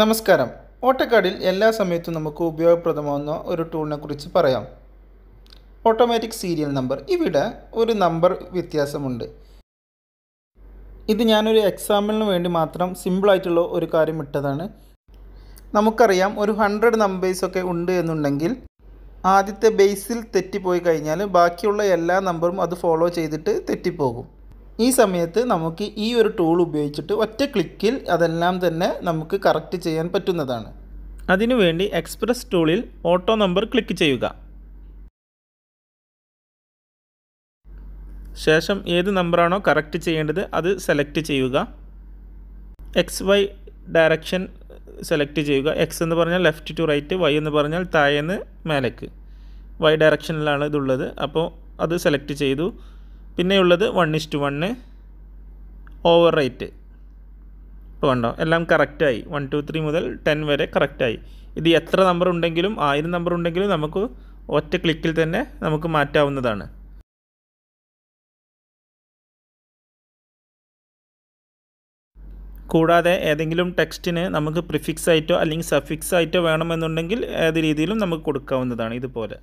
നമസ്കാരം. ഓട്ടോകാഡിൽ എല്ലാ സമയത്തും നമുക്ക് ഉപയോഗപ്രദമാകുന്ന ഒരു ടൂളിനെ കുറിച്ച് പറയാം. Automatic serial number. ഇവിടെ ഒരു നമ്പർ വ്യത്യാസമുണ്ട്. ഇത് ഞാനൊരു എക്സാമ്പിളിന് വേണ്ടി മാത്രം സിമ്പിളായിട്ടുള്ള ഒരു കാര്യം ഇട്ടതാണ്. നമുക്കറിയാം, ഒരു 100 നമ്പേഴ്സൊക്കെ ഉണ്ട് എന്നുണ്ടെങ്കിൽ ആദ്യത്തെ ബേസിൽ തെറ്റിപ്പോയി കഴിഞ്ഞാൽ ബാക്കിയുള്ള എല്ലാ നമ്പറും അത് ഫോളോ ചെയ്തിട്ട് തെറ്റിപ്പോകും. ഈ സമയത്ത് നമുക്ക് ഈ ഒരു ടൂൾ ഉപയോഗിച്ചിട്ട് ഒറ്റ ക്ലിക്കിൽ അതെല്ലാം തന്നെ നമുക്ക് കറക്റ്റ് ചെയ്യാൻ പറ്റുന്നതാണ്. അതിനുവേണ്ടി എക്സ്പ്രസ് ടൂളിൽ ഓട്ടോ നമ്പർ ക്ലിക്ക് ചെയ്യുക. ശേഷം ഏത് നമ്പറാണോ കറക്റ്റ് ചെയ്യേണ്ടത് അത് സെലക്ട് ചെയ്യുക. XY ഡയറക്ഷൻ സെലക്ട് ചെയ്യുക. X എന്ന് പറഞ്ഞാൽ ലെഫ്റ്റ് ടു റൈറ്റ്, Y എന്ന് പറഞ്ഞാൽ താഴേന്ന് മേലേക്ക്. Y ഡയറക്ഷനിലാണ് ഇതുള്ളത്. അപ്പോൾ അത് സെലക്ട് ചെയ്തു. പിന്നെയുള്ളത് 1:1 ഓവർ റൈറ്റ്. ഇപ്പോൾ കണ്ടോ, എല്ലാം കറക്റ്റായി. 1, 2, 3 മുതൽ 10 വരെ കറക്റ്റായി. ഇത് എത്ര നമ്പർ ഉണ്ടെങ്കിലും 1000 നമ്പർ ഉണ്ടെങ്കിലും നമുക്ക് ഒറ്റ ക്ലിക്കിൽ തന്നെ നമുക്ക് മാറ്റാവുന്നതാണ്. കൂടാതെ ഏതെങ്കിലും ടെക്സ്റ്റിന് നമുക്ക് പ്രിഫിക്സ് ആയിട്ടോ അല്ലെങ്കിൽ സഫിക്സ് ആയിട്ടോ വേണമെന്നുണ്ടെങ്കിൽ ഏത് രീതിയിലും നമുക്ക് കൊടുക്കാവുന്നതാണ് ഇതുപോലെ.